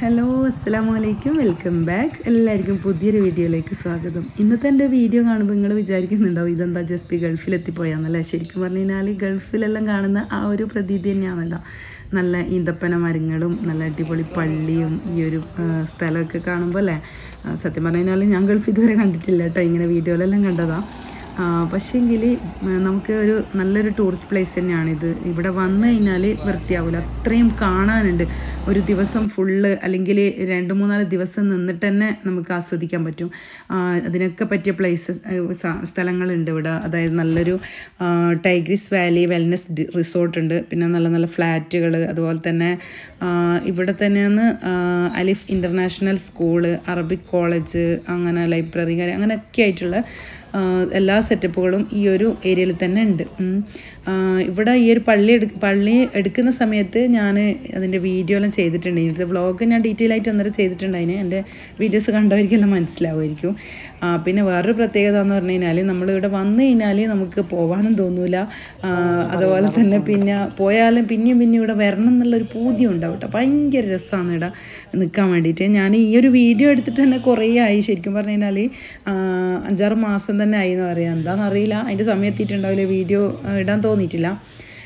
Hello അസ്സലാമു അലൈക്കും welcome back എല്ലാവർക്കും പുതിയൊരു വീഡിയോയിലേക്ക് സ്വാഗതം ഇന്നത്തെ എൻ്റെ വീഡിയോ കാണുമ്പോൾ നിങ്ങൾ വിചാരിക്കുന്നുണ്ടാവും ഇതെന്താ ജസ്പി ഗൾഫിൽ എത്തിപ്പോയാന്നല്ലേ ശരിക്കും പറഞ്ഞു കഴിഞ്ഞാൽ ഗൾഫിലെല്ലാം കാണുന്ന ആ ഒരു പ്രതീതി തന്നെയാണല്ലോ നല്ല ഈന്തപ്പന മരങ്ങളും നല്ല അടിപൊളി പള്ളിയും ഈ ഒരു സ്ഥലമൊക്കെ കാണുമ്പോൾ അല്ലേ സത്യം പറഞ്ഞു കഴിഞ്ഞാൽ ഞാൻ ഗൾഫ് ഇതുവരെ കണ്ടിട്ടില്ല കേട്ടോ ഇങ്ങനെ വീഡിയോയിലെല്ലാം കണ്ടതാണ് പക്ഷേങ്കിൽ നമുക്ക് ഒരു നല്ലൊരു ടൂറിസ്റ്റ് പ്ലേസ് തന്നെയാണിത് ഇവിടെ വന്നു കഴിഞ്ഞാൽ വൃത്തിയാവില്ല അത്രയും കാണാനുണ്ട് ഒരു ദിവസം ഫുള്ള് അല്ലെങ്കിൽ 2-3 ദിവസം നിന്നിട്ട് തന്നെ നമുക്ക് ആസ്വദിക്കാൻ പറ്റും അതിനൊക്കെ പറ്റിയ പ്ലേസസ് സ്ഥലങ്ങളുണ്ട് ഇവിടെ അതായത് നല്ലൊരു ടൈഗ്രിസ് വാലി വെൽനെസ് റിസോർട്ട് ഉണ്ട് പിന്നെ നല്ല നല്ല ഫ്ലാറ്റുകൾ അതുപോലെ തന്നെ ഇവിടെ തന്നെയാണ് Alif international school Arabic college അങ്ങനെ ലൈബ്രറി കാര്യം അങ്ങനെയൊക്കെ ആയിട്ടുള്ള എല്ലാ സെറ്റപ്പുകളും ഈ ഒരു ഏരിയയിൽ തന്നെ ഉണ്ട് ഇവിടെ ഈ ഒരു പള്ളി എടുക്കുന്ന സമയത്ത് ഞാൻ അതിൻ്റെ വീഡിയോ എല്ലാം ചെയ്തിട്ടുണ്ട് ഇതിൻ്റെ വ്ളോഗ് ഞാൻ ഡീറ്റെയിൽ ആയിട്ട് അന്നേരം ചെയ്തിട്ടുണ്ട് അതിന് എൻ്റെ വീഡിയോസ് കണ്ടവർക്കെല്ലാം മനസ്സിലാവുമായിരിക്കും പിന്നെ വേറൊരു പ്രത്യേകത എന്ന് പറഞ്ഞു കഴിഞ്ഞാൽ നമ്മളിവിടെ വന്നു കഴിഞ്ഞാൽ നമുക്ക് പോകാനും തോന്നില്ല അതുപോലെ തന്നെ പിന്നെ പോയാലും പിന്നെയും ഇവിടെ വരണം എന്നുള്ളൊരു പൂതി ഉണ്ടാവും കേട്ടോ ഭയങ്കര രസമാണ് ഇവിടെ നിൽക്കാൻ വേണ്ടിയിട്ട് ഞാൻ ഈ ഒരു വീഡിയോ എടുത്തിട്ട് തന്നെ കുറേ ആയി ശരിക്കും പറഞ്ഞു കഴിഞ്ഞാൽ 5-6 മാസം തന്നെ ആയി എന്ന് പറയാം എന്താണെന്നറിയില്ല അതിൻ്റെ സമയത്തിട്ടുണ്ടാവില്ല വീഡിയോ ഇടാൻ തോന്നിയിട്ടില്ല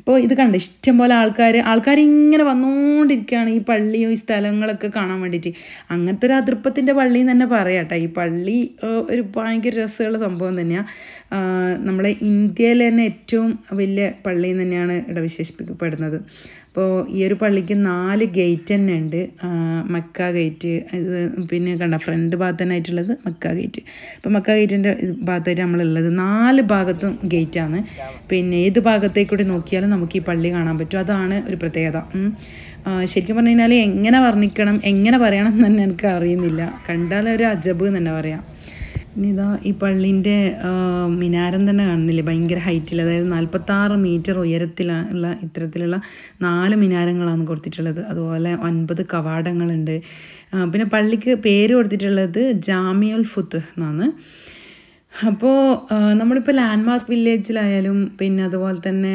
അപ്പോൾ ഇത് കണ്ട ഇഷ്ടംപോലെ ആൾക്കാർ ഇങ്ങനെ വന്നുകൊണ്ടിരിക്കുകയാണ് ഈ പള്ളിയും ഈ സ്ഥലങ്ങളൊക്കെ കാണാൻ വേണ്ടിയിട്ട് അങ്ങനത്തെ ഒരു അതൃപ്പത്തിൻ്റെ പള്ളി തന്നെ പറയാം കേട്ടോ ഈ പള്ളി ഒരു ഭയങ്കര രസമുള്ള സംഭവം തന്നെയാണ് നമ്മളെ ഇന്ത്യയിലെ തന്നെ ഏറ്റവും വലിയ പള്ളി തന്നെയാണ് ഇവിടെ വിശേഷിപ്പിക്കപ്പെടുന്നത് അപ്പോൾ ഈ ഒരു പള്ളിക്ക് 4 ഗേറ്റ് തന്നെ ഉണ്ട് മക്ക ഗേറ്റ് ഇത് പിന്നെ കണ്ട ഫ്രണ്ട് ഭാഗത്ത് തന്നെ ആയിട്ടുള്ളത് മക്ക ഗേറ്റ് അപ്പോൾ മക്ക ഗേറ്റിൻ്റെ ഭാഗത്തായിട്ട് നമ്മളുള്ളത് 4 ഭാഗത്തും ഗേറ്റാണ് പിന്നെ ഏത് ഭാഗത്തേക്കൂടി നോക്കിയാലും നമുക്ക് ഈ പള്ളി കാണാൻ പറ്റും അതാണ് ഒരു പ്രത്യേകത ശരിക്കും പറഞ്ഞു കഴിഞ്ഞാൽ എങ്ങനെ വർണ്ണിക്കണം എങ്ങനെ പറയണം എന്ന് തന്നെ എനിക്ക് അറിയുന്നില്ല കണ്ടാൽ ഒരു അജബ് എന്ന് തന്നെ പറയാം ഇനിതാ ഈ പള്ളീൻ്റെ മിനാരം തന്നെ കാണുന്നില്ലേ ഭയങ്കര ഹൈറ്റിൽ അതായത് 46 മീറ്റർ ഉയരത്തിലുള്ള ഇത്തരത്തിലുള്ള 4 മിനാരങ്ങളാണ് കൊടുത്തിട്ടുള്ളത് അതുപോലെ 9 കവാടങ്ങളുണ്ട് പിന്നെ പള്ളിക്ക് പേര് കൊടുത്തിട്ടുള്ളത് ജാമിയുൽ ഫുത്ത് എന്നാണ് അപ്പോൾ നമ്മളിപ്പോൾ ലാൻഡ്മാർക്ക് വില്ലേജിലായാലും പിന്നെ അതുപോലെ തന്നെ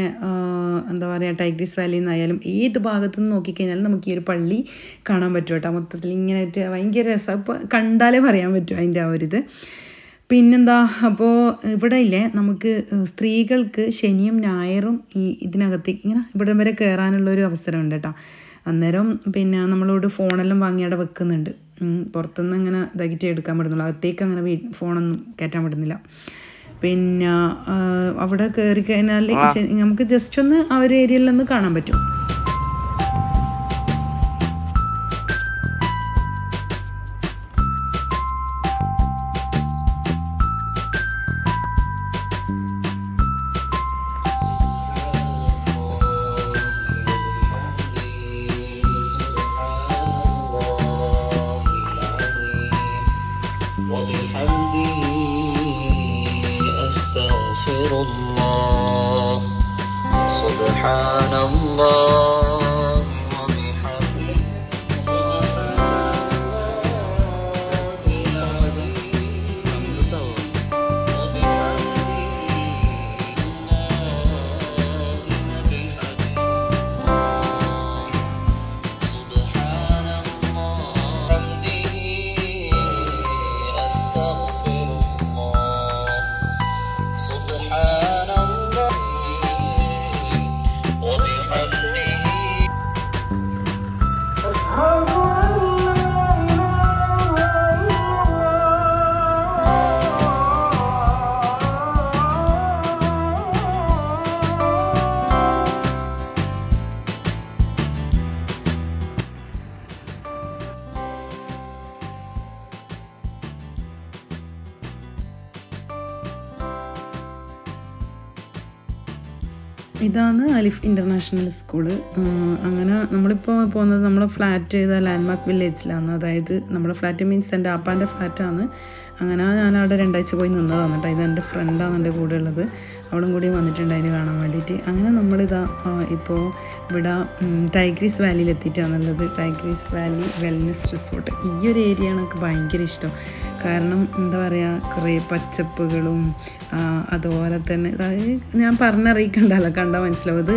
എന്താ പറയുക ടൈഗ്രിസ് വാലിയിൽ നിന്നായാലും ഏത് ഭാഗത്തു നിന്ന് നോക്കിക്കഴിഞ്ഞാലും നമുക്ക് ഈ ഒരു പള്ളി കാണാൻ പറ്റും കേട്ടോ മൊത്തത്തിൽ ഇങ്ങനെ ഭയങ്കര രസമാണ് അപ്പോൾ കണ്ടാലേ പറയാൻ പറ്റും അതിൻ്റെ ആ ഒരിത് പിന്നെന്താ അപ്പോൾ ഇവിടെ ഇല്ലേ നമുക്ക് സ്ത്രീകൾക്ക് ശനിയും ഞായറും ഈ ഇതിനകത്തേക്ക് ഇങ്ങനെ ഇവിടെ വരെ കയറാനുള്ളൊരു അവസരമുണ്ട് കേട്ടോ അന്നേരം പിന്നെ നമ്മളോട് ഫോണെല്ലാം വാങ്ങിയവിടെ വെക്കുന്നുണ്ട് പുറത്തുനിന്ന് അങ്ങനെ ഇതാക്കിയിട്ട് എടുക്കാൻ പറ്റുന്നുള്ളൂ അകത്തേക്ക് അങ്ങനെ ഫോണൊന്നും കയറ്റാൻ പറ്റുന്നില്ല പിന്നെ അവിടെ കയറി കഴിഞ്ഞാൽ നമുക്ക് ജസ്റ്റ് ഒന്ന് ആ ഒരു ഏരിയയിൽ ഒന്ന് കാണാൻ പറ്റും ഇതാണ് അലിഫ് ഇന്റർനാഷണൽ സ്കൂൾ. അങ്ങനെ നമ്മളിപ്പോൾ പോകുന്നത് നമ്മുടെ ഫ്ലാറ്റ് ചെയ്ത ലാൻഡ്മാർക്ക് വില്ലേജിലാണ്. അതായത് നമ്മുടെ ഫ്ലാറ്റ് മീൻസ് എൻ്റെ ആപ്പാൻ്റെ ഫ്ലാറ്റാണ്. അങ്ങനെ ഞാൻ അവിടെ രണ്ടാഴ്ച പോയി നിന്നതാണ് കേട്ടോ. ഇതെൻ്റെ ഫ്രണ്ടാണ് എൻ്റെ കൂടെ ഉള്ളത്, അവളും കൂടി വന്നിട്ടുണ്ടായിരുന്നു കാണാൻ വേണ്ടിയിട്ട്. അങ്ങനെ നമ്മളിതാ ഇപ്പോൾ ഇവിടെ ടൈഗ്രീസ് വാലിയിൽ എത്തിയിട്ടാണുള്ളത്. Tigris valley wellness resort. ഈ ഒരു ഏരിയ എനിക്ക് ഭയങ്കര ഇഷ്ടം. കാരണം എന്താ പറയുക, കുറേ പച്ചപ്പുകളും അതുപോലെ തന്നെ അതായത് ഞാൻ പറഞ്ഞറിയിക്കണ്ടല്ലോ, കണ്ടാൽ മനസ്സിലാവും. അത്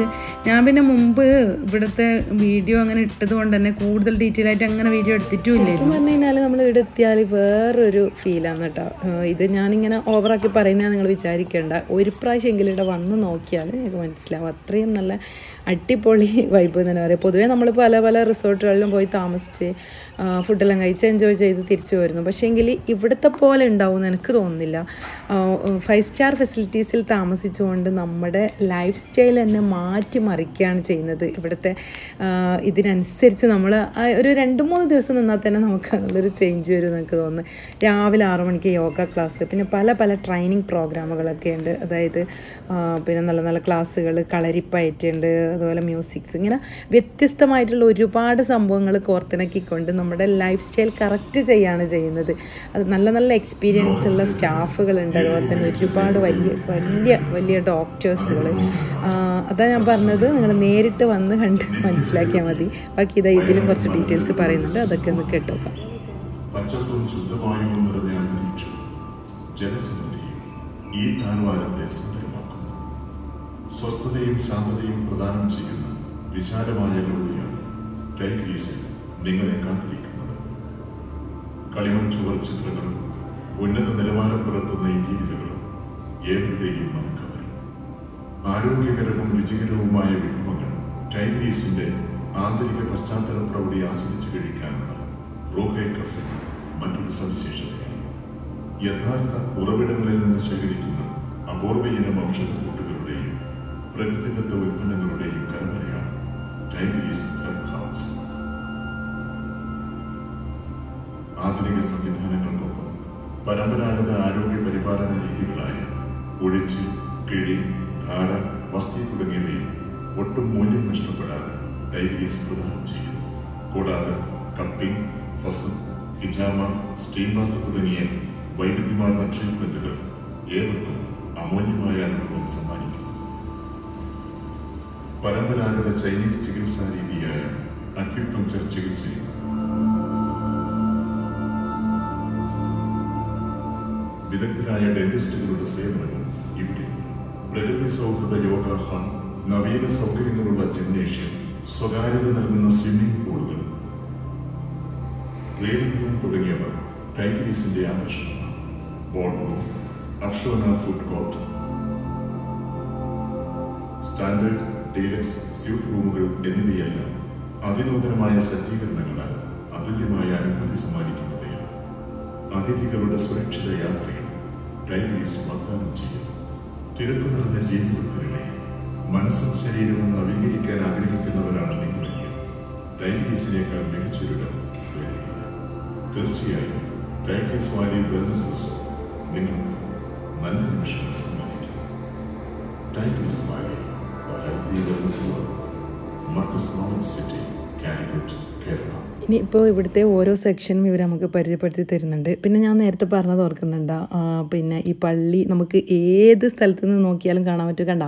ഞാൻ പിന്നെ മുമ്പ് ഇവിടുത്തെ വീഡിയോ അങ്ങനെ ഇട്ടത് കൊണ്ട് തന്നെ കൂടുതൽ ഡീറ്റെയിൽ ആയിട്ട് അങ്ങനെ വീഡിയോ എടുത്തിട്ടുമില്ല. എന്ന് പറഞ്ഞു കഴിഞ്ഞാൽ നമ്മൾ ഇവിടെ എത്തിയാൽ വേറൊരു ഫീലാണ് കേട്ടോ. ഇത് ഞാനിങ്ങനെ ഓവറാക്കി പറയുന്നതാണ്, നിങ്ങൾ വിചാരിക്കേണ്ട. ഒരു പ്രാവശ്യമെങ്കിലും ഇവിടെ വന്ന് നോക്കിയാൽ എനിക്ക് മനസ്സിലാവും, അത്രയും നല്ല അടിപൊളി വൈബ് എന്ന് പറയാം. പൊതുവേ നമ്മൾ പല പല റിസോർട്ടുകളിലും പോയി താമസിച്ച് ഫുഡെല്ലാം കഴിച്ച് എൻജോയ് ചെയ്ത് തിരിച്ചു വരുന്നു. പക്ഷേങ്കിൽ ഇവിടുത്തെ പോലെ ഉണ്ടാവും എനിക്ക് തോന്നുന്നില്ല. 5 സ്റ്റാർ ഫെസിലിറ്റീസിൽ താമസിച്ചുകൊണ്ട് നമ്മുടെ ലൈഫ് സ്റ്റൈൽ തന്നെ മാറ്റിമറിക്കുകയാണ് ചെയ്യുന്നത്. ഇവിടുത്തെ ഇതിനനുസരിച്ച് നമ്മൾ ഒരു 2-3 ദിവസം നിന്നാൽ തന്നെ നമുക്ക് നല്ലൊരു ചേഞ്ച് വരും എന്നൊക്കെ തോന്നുന്നു. രാവിലെ 6 മണിക്ക് യോഗ ക്ലാസ്, പിന്നെ പല പല ട്രെയിനിങ് പ്രോഗ്രാമുകളൊക്കെ ഉണ്ട്. അതായത് പിന്നെ നല്ല നല്ല ക്ലാസ്സുകൾ, കളരിപ്പയറ്റുണ്ട്, അതുപോലെ മ്യൂസിക്സ്, ഇങ്ങനെ വ്യത്യസ്തമായിട്ടുള്ള ഒരുപാട് സംഭവങ്ങൾ കോർത്തിണക്കിക്കൊണ്ട് നമ്മുടെ ലൈഫ് സ്റ്റൈൽ കറക്റ്റ് ചെയ്യുകയാണ് ചെയ്യുന്നത്. അത് നല്ല നല്ല എക്സ്പീരിയൻസ് ഉള്ള സ്റ്റാഫുകളുണ്ട്. അതുപോലെ തന്നെ ഒരുപാട് വലിയ വലിയ വലിയ ഡോക്ടേഴ്സുകൾ. അതാണ് ഞാൻ പറഞ്ഞത്, നിങ്ങൾ നേരിട്ട് വന്ന് കണ്ട് മനസ്സിലാക്കിയാൽ മതി. ബാക്കി ഇതാ ഇതിലും കുറച്ച് ഡീറ്റെയിൽസ് പറയുന്നുണ്ട്, അതൊക്കെ ഒന്ന് കേട്ടോക്കാം. സ്വസ്ഥതയും ശാന്തതയും പ്രദാനം ചെയ്യുന്ന വിശാലമായ ലോകമാണ് ടൈഗ്രീസിൽ നിങ്ങളെ കാത്തിരിക്കുന്നത്. കളിമൺ ചുവർ ചിത്രങ്ങളും ഉന്നത നിലവാരം പുലർത്തുന്ന ഇന്റീരിയറുകളും ഏവരുടെയും മനക്കവരും. ആരോഗ്യകരവും രുചികരവുമായ വിഭവങ്ങൾ ടൈഗ്രീസിന്റെ ആന്തരിക പശ്ചാത്തല പ്രൗഢി ആസ്വദിച്ചു കഴിക്കാനുള്ള റോഹെ കഫെ മറ്റൊരു സവിശേഷതയാണ്. യഥാർത്ഥ ഉറവിടങ്ങളിൽ നിന്ന് ശേഖരിക്കുന്ന അപൂർവയിനം ഔഷധക്കൂട്ടുകളുടെയും പ്രകൃതിദത്ത ഉൽപ്പന്നങ്ങളുടെയും കലവറയാണ് ടൈഗ്രീസ് ഹെർബ് ഹൗസ്. ആധുനിക സംവിധാനങ്ങൾക്കൊപ്പം പരമ്പരാഗത ആരോഗ്യ പരിപാലന രീതികളായ ഒഴിച്ച്, കിഴി, ധാര, വസ്തി തുടങ്ങിയവയിൽ ഒട്ടും മൂല്യം നഷ്ടപ്പെടാതെ ടൈഗ്രീസ് പ്രദാനം ചെയ്യുന്നു. കൂടാതെ കപ്പിംഗ്, ഫസ്, ഹിജാമ, സ്റ്റീം ബാത്ത് തുടങ്ങിയ വൈവിധ്യമാർന്ന ട്രീറ്റ്മെന്റുകൾ ഏവർക്കും അമൂല്യമായ അനുഭവം സമ്മാനിക്കുന്നു. പരമ്പരാഗത ചൈനീസ് ചികിത്സാ രീതിയായ അക്യുപങ്ക്ചർ ചികിത്സയും വിദഗ്ധരായ ഡെന്റിസ്റ്റുകളുടെ സേവനവും ഇവിടെയുണ്ട്. പ്രകൃതി സൗഹൃദ യോഗ ഹാൾ, നവീന സൗകര്യങ്ങളുള്ള ജിംനേഷ്യം, സ്വകാര്യത നൽകുന്ന സ്വിമ്മിംഗ് പൂളുകൾ, റീഡിംഗ് റൂം തുടങ്ങിയവ ടൈഗ്രീസിന്റെ ആകർഷണമാണ്. ബോർഡ് റൂം, അഫ്ഷോന food court, standard, deluxe, suite റൂമുകൾ എന്നിവയെല്ലാം അതിനൂതനമായ സജ്ജീകരണങ്ങളാൽ അതുല്യമായ അനുഭൂതി സമ്മാനിക്കുന്നവയാണ്. അതിഥികളുടെ സുരക്ഷിത യാത്രയിൽ ടൈഗ്രീസ് വാഗ്ദാനം ചെയ്യുന്നു. തിരക്കു നിറഞ്ഞ ജീവിതത്തിനിടയിൽ മനസ്സും ശരീരവും നവീകരിക്കാൻ ആഗ്രഹിക്കുന്നവരാണ് നിങ്ങളെങ്കിൽ ടൈഗ്രീസിനേക്കാൾ മികച്ചൊരിടം വേറെയില്ല. തീർച്ചയായും ടൈഗ്രീസ് വാലി വെൽനസ് റിസോർട്ട് നിങ്ങൾക്ക് നല്ല നിമിഷങ്ങൾ സമ്മാനിക്കും. Tigris valley Markaz knowledge city, Calicut, Kerala. ഇനി ഇപ്പോൾ ഇവിടുത്തെ ഓരോ സെക്ഷനും ഇവർ നമുക്ക് പരിചയപ്പെടുത്തി തരുന്നുണ്ട്. പിന്നെ ഞാൻ നേരത്തെ പറഞ്ഞത് ഓർക്കുന്നുണ്ട്, പിന്നെ ഈ പള്ളി നമുക്ക് ഏത് സ്ഥലത്തു നിന്ന് നോക്കിയാലും കാണാൻ പറ്റും. കണ്ട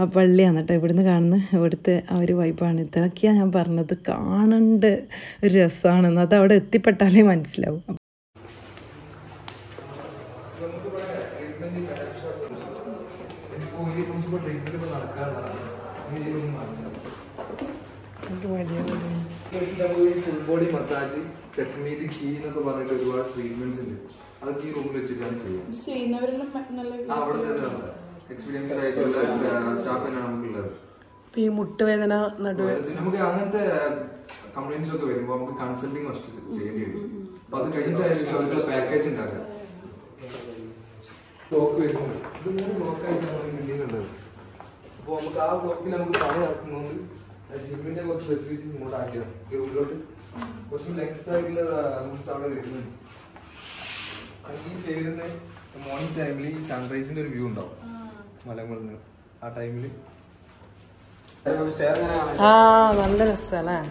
ആ പള്ളിയാണ് കേട്ടോ ഇവിടുന്ന് കാണുന്ന. ഇവിടുത്തെ ആ ഒരു വൈബാണ്. ഇതൊക്കെയാണ് ഞാൻ പറഞ്ഞത്, കാണേണ്ട ഒരു രസമാണെന്ന്. അത് അവിടെ എത്തിപ്പെട്ടാലേ മനസ്സിലാവും. ഫുൾ ബോഡി മസാജ്, തക്മീദ്, കീ എന്നൊക്കെ പറഞ്ഞിട്ട് ഒരുപാട് ട്രീറ്റ്മെന്റ്സ് ഉണ്ട്. അതൊക്കെ ഈ റൂമിൽ വെച്ചിട്ടാണ് ചെയ്യുന്നത്. അവിടെ തന്നെയാണ് എക്സ്പീരിയൻസ്ഡ് ആയിട്ടുള്ള സ്റ്റാഫ് തന്നെയാണ് നമുക്കുള്ളത്. ഈ മുട്ടുവേദന, നടുവേദന, നമുക്ക് അങ്ങനത്തെ കംപ്ലൈൻസ് ഒക്കെ വരുമ്പോൾ നമുക്ക് കൺസൾട്ടിങ് ഫസ്റ്റ് ചെയ്യേണ്ടി വരും. അപ്പൊ അത് കഴിഞ്ഞിട്ടായിരിക്കും അവരുടെ പാക്കേജ് ഉണ്ടാക്കുക. ബ്ലോക്ക് വരുന്നത് ഇത് 3 ബ്ലോക്കായിട്ടാണ് ബിൽഡിംഗ് ഉള്ളത്. അപ്പോൾ നമുക്ക് ആ ബ്ലോക്കിൽ നമുക്ക് പണി നടക്കുന്നതുകൊണ്ട് ജിമ്മിന്റെ കുറച്ച് ഫെസിലിറ്റീസ് ഇങ്ങോട്ട് ആക്കിയത്. ഈ റൂമിലോട്ട് കുറച്ച് ലെങ്ത് ആയിട്ടുള്ള റൂംസ് അവിടെ വരുന്നുണ്ട്. ഈ സൈഡിൽ നിന്ന് മോർണിംഗ് ടൈമിൽ ഈ സൺറൈസിന്റെ ഒരു വ്യൂ ഉണ്ടാവും മലകളിൽ നിന്ന്. ആ ടൈമിൽ عندنا السلام.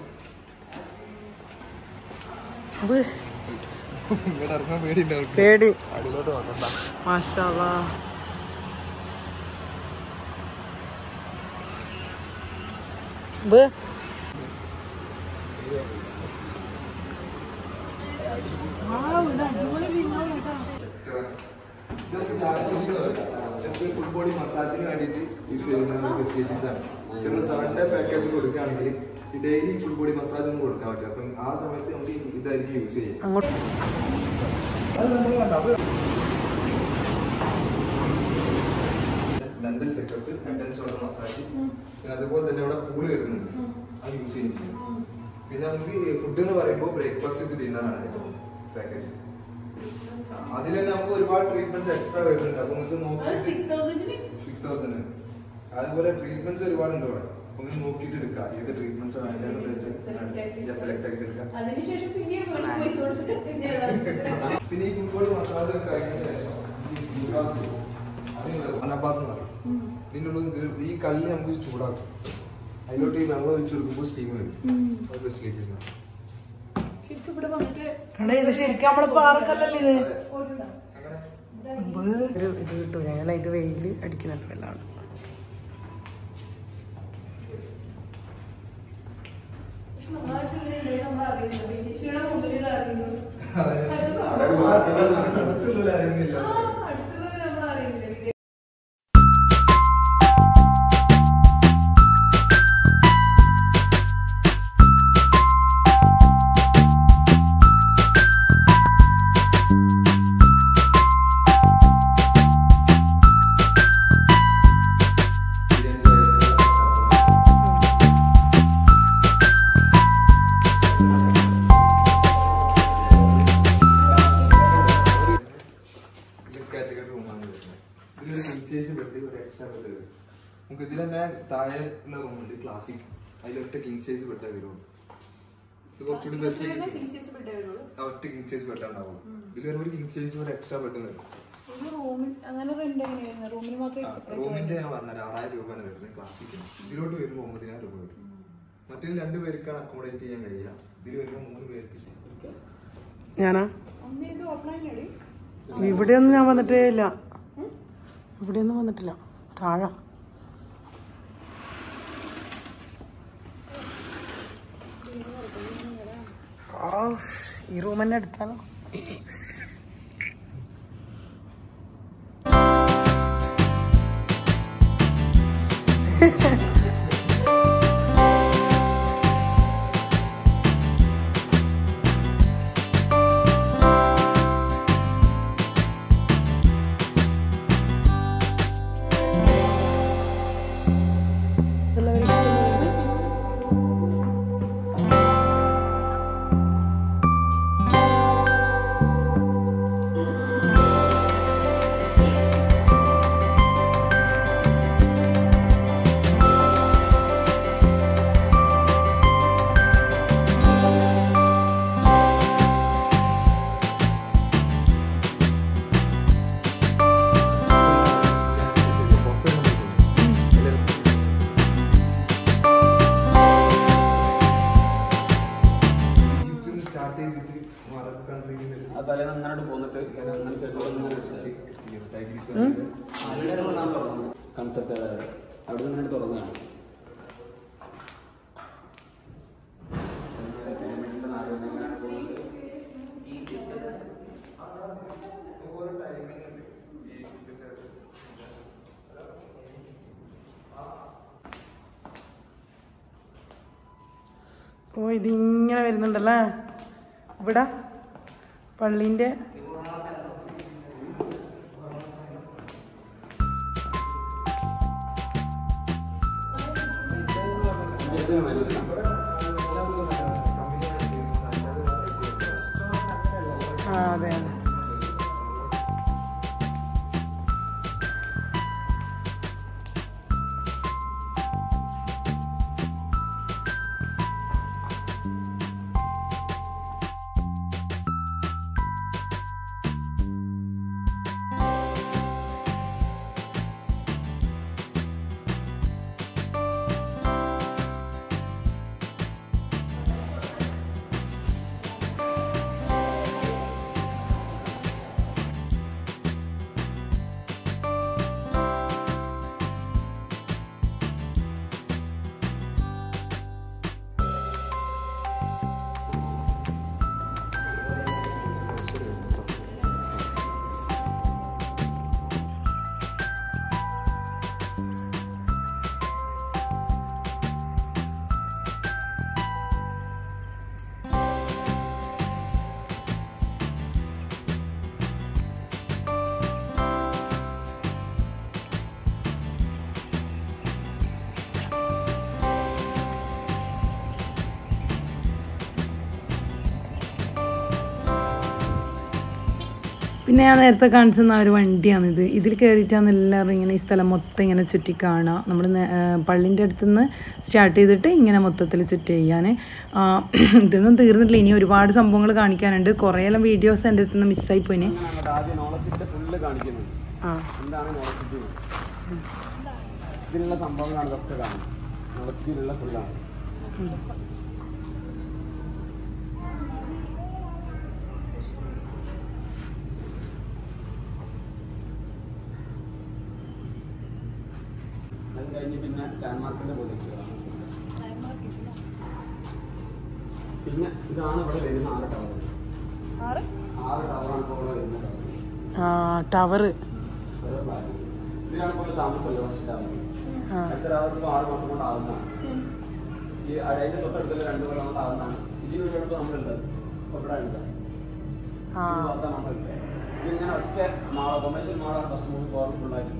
പേടി മാഷാ അല്ലാഹ്. ഫുൾ ബോഡി മസാജിന് വേണ്ടിയിട്ട് യൂസ് ചെയ്യുന്ന ഫെസിലിറ്റീസ് ആണ്. നമ്മൾ 7-day പാക്കേജ് കൊടുക്കുകയാണെങ്കിൽ ഡെയിലി ഫുൾ ബോഡി മസാജ് ഒന്നും കൊടുക്കാൻ പറ്റും. അപ്പം ആ സമയത്ത് നമുക്ക് ഇതായിരിക്കും യൂസ് ചെയ്യാം. ഡെന്റൽ ചെക്കപ്പ്, ഇൻറ്റൻസോടെ മസാജ്, പിന്നെ അതുപോലെ തന്നെ അവിടെ പൂള് വരുന്നുണ്ട്, അത് യൂസ് ചെയ്യുകയും ചെയ്യും. പിന്നെ നമുക്ക് ഫുഡ് എന്ന് പറയുമ്പോൾ ബ്രേക്ക്ഫാസ്റ്റ് വിത്ത് ഡിന്നറാണ് ഇപ്പോൾ പാക്കേജ്. അതിൽ തന്നെ നമുക്ക് ഒരുപാട് ട്രീറ്റ്മെന്റ്സ് എക്സ്ട്രാ വരുന്നുണ്ട്. അപ്പൊ നിങ്ങൾക്ക് നോക്കി 6000. അതുപോലെ ട്രീറ്റ്മെന്റ്സ് ഒരുപാടുണ്ട് അവിടെ. അപ്പൊ നിങ്ങൾക്ക് നോക്കിയിട്ട് എടുക്കാം ഏത് ട്രീറ്റ്മെന്റ്സ് വേണ്ടതെന്ന് സെലക്ട് ആക്കി എടുക്കാം. പിന്നെ ഈ ഫുട്ബോൾ മസാജ് കഴിഞ്ഞ ശേഷം അനബാത്ത് പറയും. ഇതിനുള്ള ഈ കല്ല് നമുക്ക് ചൂടാക്കും, അതിലോട്ട് ഈ വെള്ളം ഒഴിച്ചു കൊടുക്കുമ്പോൾ സ്റ്റീം വരും. ഫെസിലിറ്റീസ് ആണ് ഇത് കിട്ടൂ. ഞങ്ങൾ ഇത് വെയില് അടിക്കുന്നുണ്ട് വെള്ളമാണ്. നമുക്ക് ഇതിൽ തന്നെ താഴെ ഉള്ള റൂമുണ്ട് ക്ലാസിക്, അതിലൊറ്റ കിങ് സൈസ് ബെഡ് വരുള്ളൂ. ഇത് കുറച്ചുകൂടി ഒറ്റ കിങ് സൈസ് ബെഡ് ഉണ്ടാവുള്ളൂ. ഇതിൽ വരുമ്പോൾ കിങ് സൈസ് ഒരു എക്സ്ട്രാ ബെഡ് വരും. റൂമിന്റെ ഞാൻ പറഞ്ഞാൽ 6000 രൂപയാണ് വരുന്നത് ക്ലാസിക്കിന്. ഇതിലോട്ട് വരുമ്പോൾ 9000 രൂപ വരും. മറ്റേ 2 പേർക്കാണ് അക്കോമഡേറ്റ് ചെയ്യാൻ കഴിയുക. ഇതിൽ വരുമ്പോൾ 3 പേർക്ക്. ഞാനാ ഇവിടെയൊന്നും ഞാൻ വന്നിട്ടേ ഇല്ല, ഇവിടെയൊന്നും വന്നിട്ടില്ല. താഴെ ഈ റൂം തന്നെ എടുത്താലോ. കൺസെപ്റ്റ് അവിടെ നിന്നിട്ട് തുടങ്ങുകയാണ്. ഓ ഇതിങ്ങനെ വരുന്നുണ്ടല്ലേ ഇവിടെ പള്ളീൻ്റെ. അതെ അതെ പിന്നെ ഞാൻ നേരത്തെ കാണിച്ചെന്ന ഒരു വണ്ടിയാണിത്. ഇതിൽ കയറിയിട്ടാണ് എല്ലാവരും ഇങ്ങനെ ഈ സ്ഥലം മൊത്തം ഇങ്ങനെ ചുറ്റി കാണുക. നമ്മൾ പള്ളിൻ്റെ അടുത്ത് നിന്ന് സ്റ്റാർട്ട് ചെയ്തിട്ട് ഇങ്ങനെ മൊത്തത്തിൽ ചുറ്റി ചെയ്യാൻ. ഇതൊന്നും തീർന്നിട്ടില്ല, ഇനി ഒരുപാട് സംഭവങ്ങൾ കാണിക്കാനുണ്ട്. കുറേയെല്ലാം വീഡിയോസ് എൻ്റെ അടുത്ത് നിന്ന് മിസ്സായി പോയിന്. പിന്നെ ലാൻഡ്മാർക്കിന്റെ പിന്നെ ഇതാണ് ഇവിടെ വരുന്ന ടവർ. ഇതിലാണ് താമസമല്ലോ ആറുമാസം കൊണ്ട് ആകുന്നതാണ്. ഈ അടയുടെ തൊട്ടടുത്തുള്ള 2 കൊല്ലം കൊണ്ട് ആകുന്നതാണ്. ഇതിനൊരു നമ്മളുണ്ട് ഇങ്ങനെ ഒറ്റ മാളോ കൊമേഴ്ഷ്യൽ മാളാണ് ഫസ്റ്റ് മൂവി പവർഫുൾ ആയിട്ടുള്ളത്.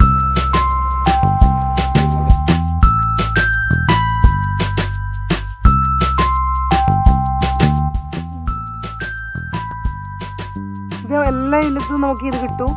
എല്ലാ ഇല്ലത്ത് നമുക്ക് ഇത് കിട്ടും.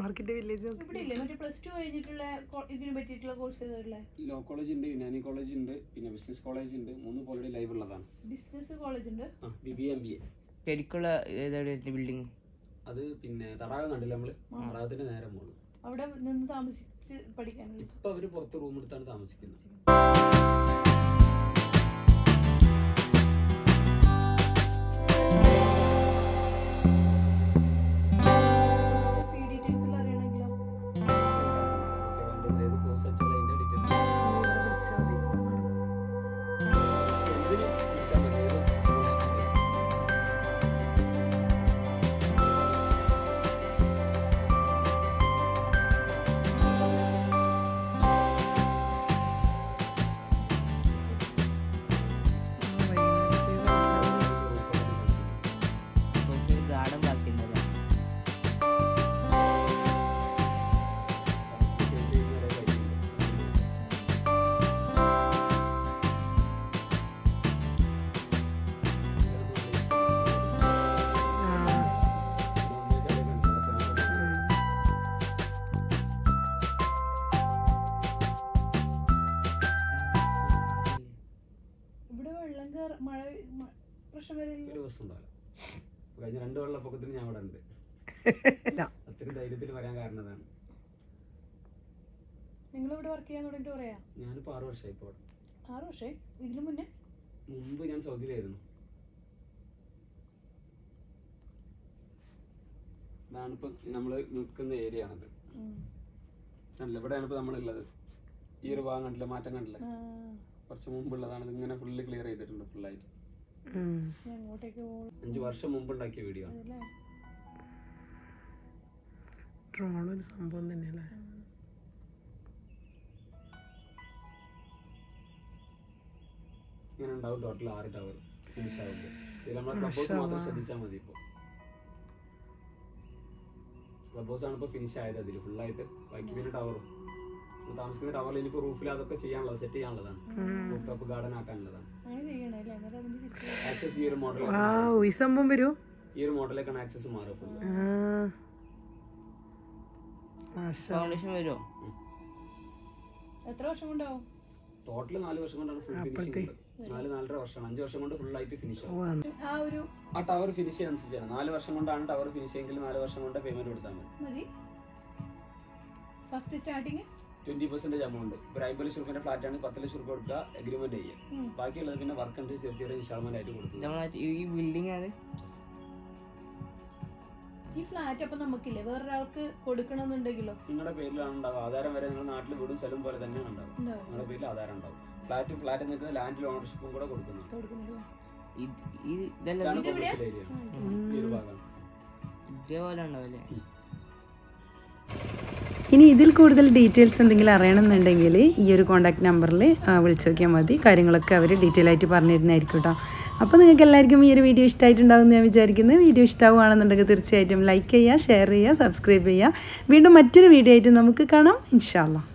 മാർക്കറ്റ് വില്ലേജ് ഇവിടെ ഇല്ല. മറ്റേ പ്ലസ് 2 കഴിഞ്ഞിട്ടുള്ള ഇതിനെ പറ്റിയിട്ടുള്ള കോഴ്സ് ഏതാ? ലോ കോളേജ് ഉണ്ട്, യുനാനി കോളേജ് ഉണ്ട്, പിന്നെ ബിസിനസ് കോളേജ് ഉണ്ട്. 3 കോളേജ് ലൈവ് ഉള്ളതാണ്. ബിസിനസ് കോളേജ് ഉണ്ട്, ബിബിഎ എംബിഎ പെരിക്കുള്ള ഏതാ ബിൽഡിംഗ്? അത് പിന്നെ തടാകം കണ്ടില്ല നമ്മൾ, തടാകത്തിന്റെ നേരെ മുകളിൽ അവിടെ നിന്ന് താമസിച്ച് പഠിക്കാൻ. ഇപ്പോ അവര് പുറത്ത് റൂം എടുത്താണ് താമസിക്കുന്നത്. കഴിഞ്ഞ 2 വെള്ളപ്പൊക്കത്തിന് ഞാൻ ഇവിടെ ഉണ്ട്. അത്രയും ധൈര്യത്തിൽ വരാൻ കാരണതാണ്. ഞാനിപ്പോ 6 വർഷമായി. മുമ്പ് ഞാൻ സൗദിയിലായിരുന്നു. ഇതാണിപ്പോ നമ്മള് നിൽക്കുന്ന ഏരിയ ആണത്. ഇവിടെയാണ് ഇപ്പൊ നമ്മളുള്ളത്. ഈ ഒരു ഭാഗം കണ്ടില്ല, മാറ്റം കണ്ടില്ല. കുറച്ച് മുമ്പുള്ളതാണ്. ഇതിങ്ങനെ ഫുള്ള് ക്ലിയർ ചെയ്തിട്ടുണ്ട് ഫുള്ളായിട്ട്. 5 വർഷം മുമ്പുണ്ടാക്കിയ വീഡിയോ ആണ്. ട്രോൾ ഒരു സംഭവം തന്നെയല്ലേ. ഇങ്ങനെ ഉണ്ടാവും ടോട്ടൽ 6 ടവർ ഫിനിഷ് ആവുമ്പോൾ. ഇതിൽ നമ്മളെ ക്ലബ്ബോസ് മാത്രം ശ്രദ്ധിച്ചാൽ മതി. ഇപ്പോൾ ക്ലബ്ബോസ് ആണ് ഇപ്പോൾ ഫിനിഷ് ആയത്. അതിൽ ഫുള്ളായിട്ട് ബാക്കി പിന്നെ ടവറും താമസിക്കുന്ന ടവറിൽ ഇനിയിപ്പോൾ റൂഫിൽ അതൊക്കെ ചെയ്യാനുള്ളത്, സെറ്റ് ചെയ്യാനുള്ളതാണ്. റൂഫ് ടോപ്പ് ഗാർഡൻ ആക്കാനുള്ളതാണ്. ആക്സസ് ഈ ഒരു മോഡൽ, ഈ ഒരു മോഡലൊക്കെയാണ് ആക്സസ് മാറും. ഫൗണ്ടേഷൻ വരുമോ? എത്ര വർഷം കൊണ്ടാവും? ടോട്ടൽ 4 വർഷം കൊണ്ടാണ് ഫുൾ ഫിനിഷിംഗ്. 4-4.5 വർഷം, 5 വർഷം കൊണ്ട് ഫുൾ ആയിട്ട് ഫിനിഷ് ആവും. ആ ഒരു ആ ടവർ ഫിനിഷ് ചെയ്യാൻ അനുസരിച്ചാണ്. 4 വർഷം കൊണ്ടാണ് ടവർ ഫിനിഷ് എങ്കിൽ 4 വർഷം കൊണ്ട് പേയ്മെന്റ് കൊടുത്താൽ മതി. First starting 20% amount. ഒരു 50 ലക്ഷം രൂപയുടെ ഫ്ലാറ്റ് ആണ്, 10 ലക്ഷം രൂപ കൊടുക്കുക, അഗ്രിമെന്റ് ചെയ്യുക. ബാക്കിയുള്ളത് പിന്നെ വർക്ക് അനുസരിച്ച് ചെറിയ ചെറിയ ഇൻസ്റ്റാൾമെന്റ് ആയിട്ട് കൊടുക്കുക. നമ്മൾ ഈ ബിൽഡിംഗ് ആണ് ഈ ഫ്ലാറ്റ്. അപ്പോൾ നമുക്കില്ലേ വേറൊരാൾക്ക് കൊടുക്കണമെന്നുണ്ടെങ്കിലോ നിങ്ങളുടെ പേരിലാണ് ഉണ്ടാവുക. ആധാരം വരെ നിങ്ങൾ നാട്ടിൽ വീടും സ്ഥലം പോലെ തന്നെയാണ് ഉണ്ടാവുക. നിങ്ങളുടെ പേരിൽ ആധാരം ഉണ്ടാവും. ഫ്ലാറ്റും ഫ്ലാറ്റ് നിൽക്കുന്നത് ലാൻഡ് ഓണർഷിപ്പും കൂടെ കൊടുക്കുന്നുണ്ട്. ഇനി ഇതിൽ കൂടുതൽ ഡീറ്റെയിൽസ് എന്തെങ്കിലും അറിയണമെന്നുണ്ടെങ്കിൽ ഈ ഒരു കോൺടാക്ട് നമ്പറിൽ വിളിച്ചു നോക്കിയാൽ മതി. കാര്യങ്ങളൊക്കെ അവർ ഡീറ്റെയിൽ ആയിട്ട് പറഞ്ഞിരുന്നായിരിക്കും കേട്ടോ. അപ്പോൾ നിങ്ങൾക്ക് എല്ലാവർക്കും ഈ ഒരു വീഡിയോ ഇഷ്ടമായിട്ടുണ്ടാകുമെന്ന് ഞാൻ വിചാരിക്കുന്നത്. വീഡിയോ ഇഷ്ടമാവുകയാണെന്നുണ്ടെങ്കിൽ തീർച്ചയായിട്ടും ലൈക്ക് ചെയ്യുക, ഷെയർ ചെയ്യുക, സബ്സ്ക്രൈബ് ചെയ്യുക. വീണ്ടും മറ്റൊരു വീഡിയോ ആയിട്ട് നമുക്ക് കാണാം. ഇൻഷാ അല്ലാഹ്.